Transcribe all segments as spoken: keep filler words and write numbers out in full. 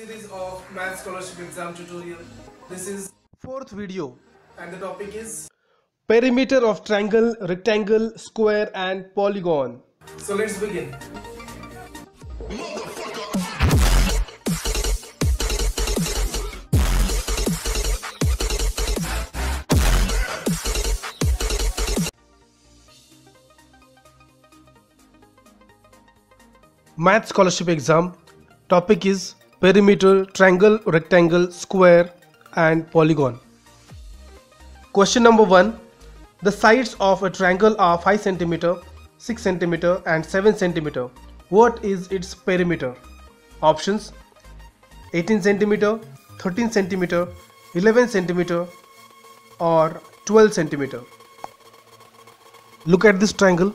series of Math Scholarship Exam tutorial. This is fourth video and the topic is Perimeter of Triangle, Rectangle, Square and Polygon. So let's begin. Math Scholarship Exam. Topic is Perimeter, Triangle, Rectangle, Square and Polygon. Question number one. The sides of a triangle are five centimeters, six centimeters and seven centimeters. What is its perimeter? Options: eighteen centimeters, thirteen centimeters, eleven centimeters or twelve centimeters. Look at this triangle.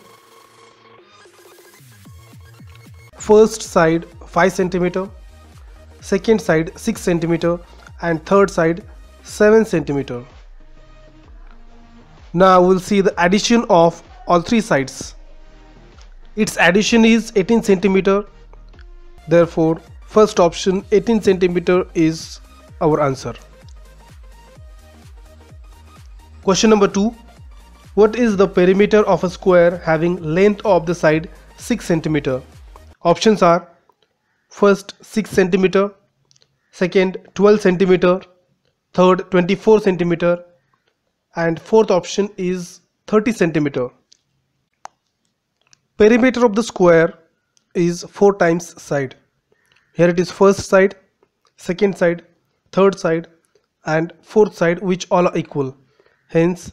First side five centimeters, second side six centimeters and third side seven centimeters. Now we'll see the addition of all three sides. Its addition is eighteen centimeters. Therefore, first option eighteen centimeters is our answer. Question number two. What is the perimeter of a square having length of the side six centimeters? Options are first six centimeters, second twelve centimeters, third twenty-four centimeters and fourth option is thirty centimeters. Perimeter of the square is four times side. Here it is first side, second side, third side and fourth side, which all are equal. Hence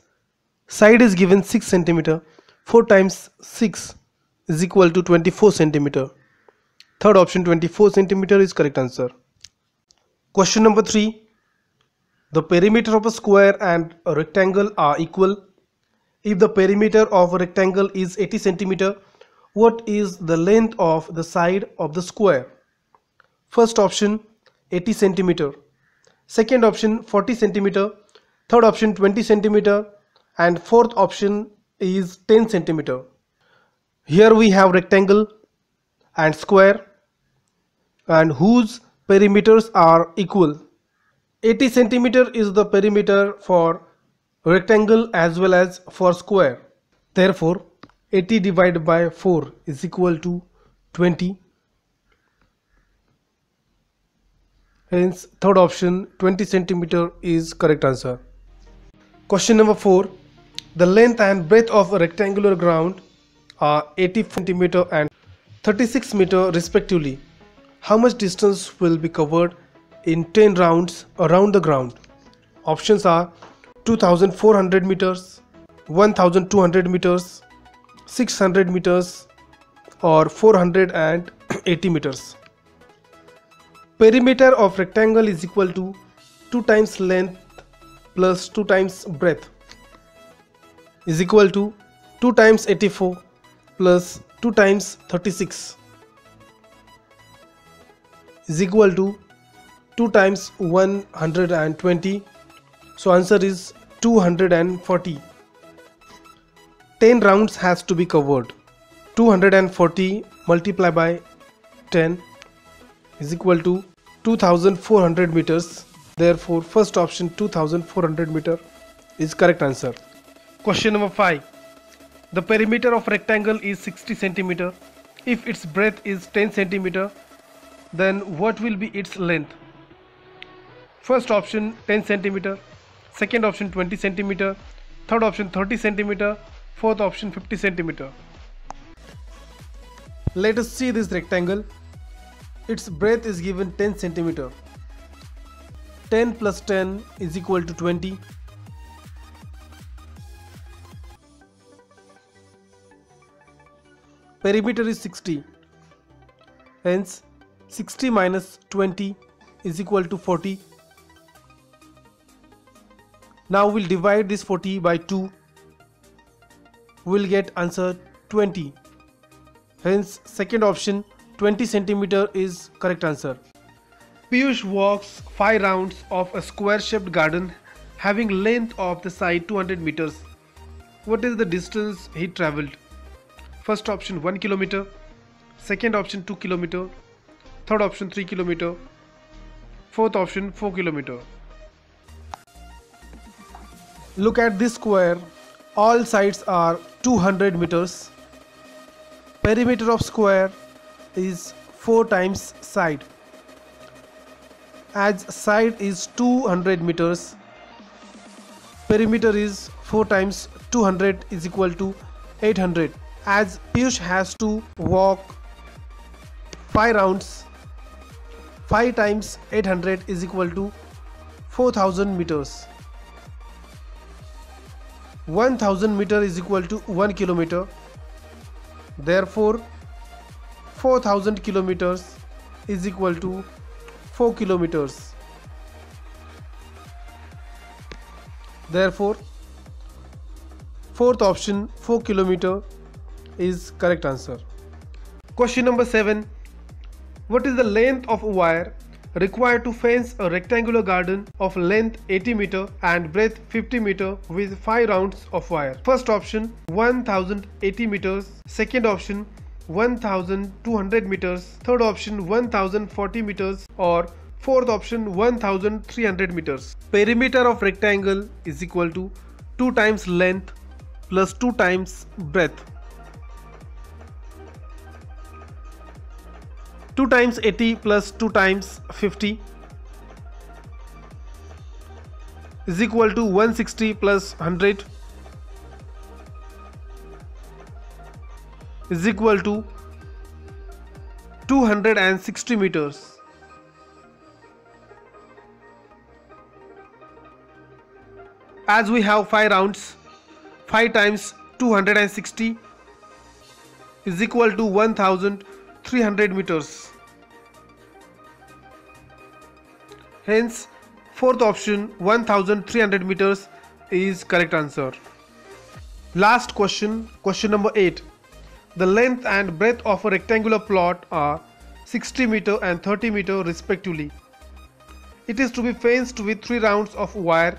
side is given six centimeters, four times six is equal to twenty-four centimeters. Third option twenty-four centimeters is correct answer. Question number three. The perimeter of a square and a rectangle are equal. If the perimeter of a rectangle is eighty centimeters, what is the length of the side of the square? First option eighty centimeters, second option forty centimeters, third option twenty centimeters and fourth option is ten centimeters. Here we have rectangle and square, and whose perimeters are equal. eighty centimeters is the perimeter for rectangle as well as for square. Therefore, eighty divided by four is equal to twenty. Hence, third option twenty centimeters is correct answer. Question number four. The length and breadth of a rectangular ground are eighty centimeters and thirty-six meters respectively. How much distance will be covered in ten rounds around the ground? Options are two thousand four hundred meters, one thousand two hundred meters, six hundred meters or four hundred eighty meters. Perimeter of rectangle is equal to two times length plus two times breadth is equal to two times eighty-four plus two times thirty-six is equal to two times one hundred twenty. So answer is two hundred forty. ten rounds has to be covered. two hundred forty multiplied by ten is equal to two thousand four hundred meters. Therefore, first option two thousand four hundred meters is correct answer. Question number five. The perimeter of rectangle is sixty centimeters. If its breadth is ten centimeters, then what will be its length? First option ten centimeters, second option twenty centimeters, third option thirty centimeters, fourth option fifty centimeters. Let us see this rectangle. Its breadth is given ten centimeters. ten plus ten is equal to twenty. Perimeter is sixty. Hence sixty minus twenty is equal to forty. Now we'll divide this forty by two. We'll get answer twenty. Hence second option twenty centimeters is correct answer. Piyush walks five rounds of a square shaped garden having length of the side two hundred meters. What is the distance he traveled? First option one kilometer, second option two kilometers, third option three kilometers Fourth option, four kilometer. Look at this square. All sides are two hundred meters. Perimeter of square is four times side. As side is two hundred meters, perimeter is four times two hundred is equal to eight hundred. As Piyush has to walk five rounds, five times eight hundred is equal to four thousand meters. one thousand meter is equal to one kilometer. Therefore, four thousand kilometers is equal to four kilometers. Therefore, fourth option, four kilometer is correct answer. Question number seven. What is the length of wire required to fence a rectangular garden of length eighty meter and breadth fifty meter with five rounds of wire? First option, one thousand eighty meters. Second option, one thousand two hundred meters. Third option, one thousand forty meters, or fourth option, one thousand three hundred meters. Perimeter of rectangle is equal to two times length plus two times breadth. two times eighty plus two times fifty is equal to one hundred sixty plus one hundred is equal to two hundred sixty meters. As we have five rounds, five times two hundred sixty is equal to one thousand three hundred meters. Hence, fourth option, one thousand three hundred meters is correct answer. Last question, question number eight. The length and breadth of a rectangular plot are sixty meter and thirty meter respectively. It is to be fenced with three rounds of wire.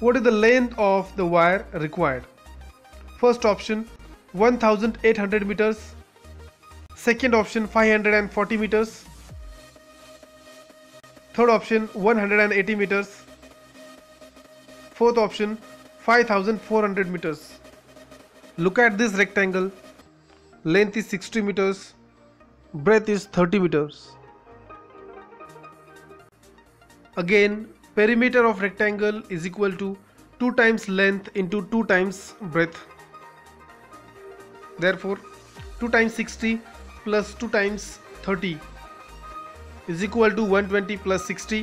What is the length of the wire required? First option, one thousand eight hundred meters. Second option, five hundred forty meters. Third option, one hundred eighty meters. Fourth option, five thousand four hundred meters. Look at this rectangle. Length is sixty meters. Breadth is thirty meters. Again, perimeter of rectangle is equal to two times length into two times breadth. Therefore, two times sixty plus two times thirty is equal to one hundred twenty plus sixty.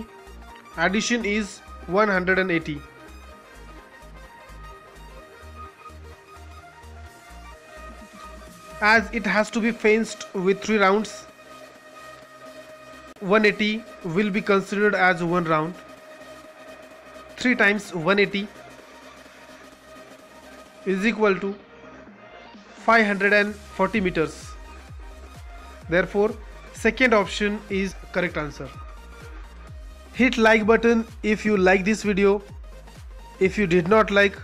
Addition is one hundred eighty. As it has to be fenced with three rounds, one hundred eighty will be considered as one round. three times one hundred eighty is equal to five hundred forty meters. Therefore, second option is correct answer. Hit like button if you like this video. If you did not like,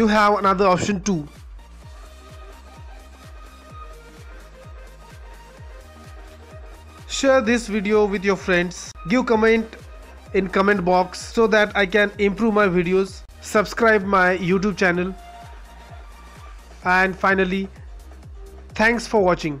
you have another option too. Share this video with your friends. Give comment in comment box so that I can improve my videos. Subscribe my YouTube channel. And finally, thanks for watching.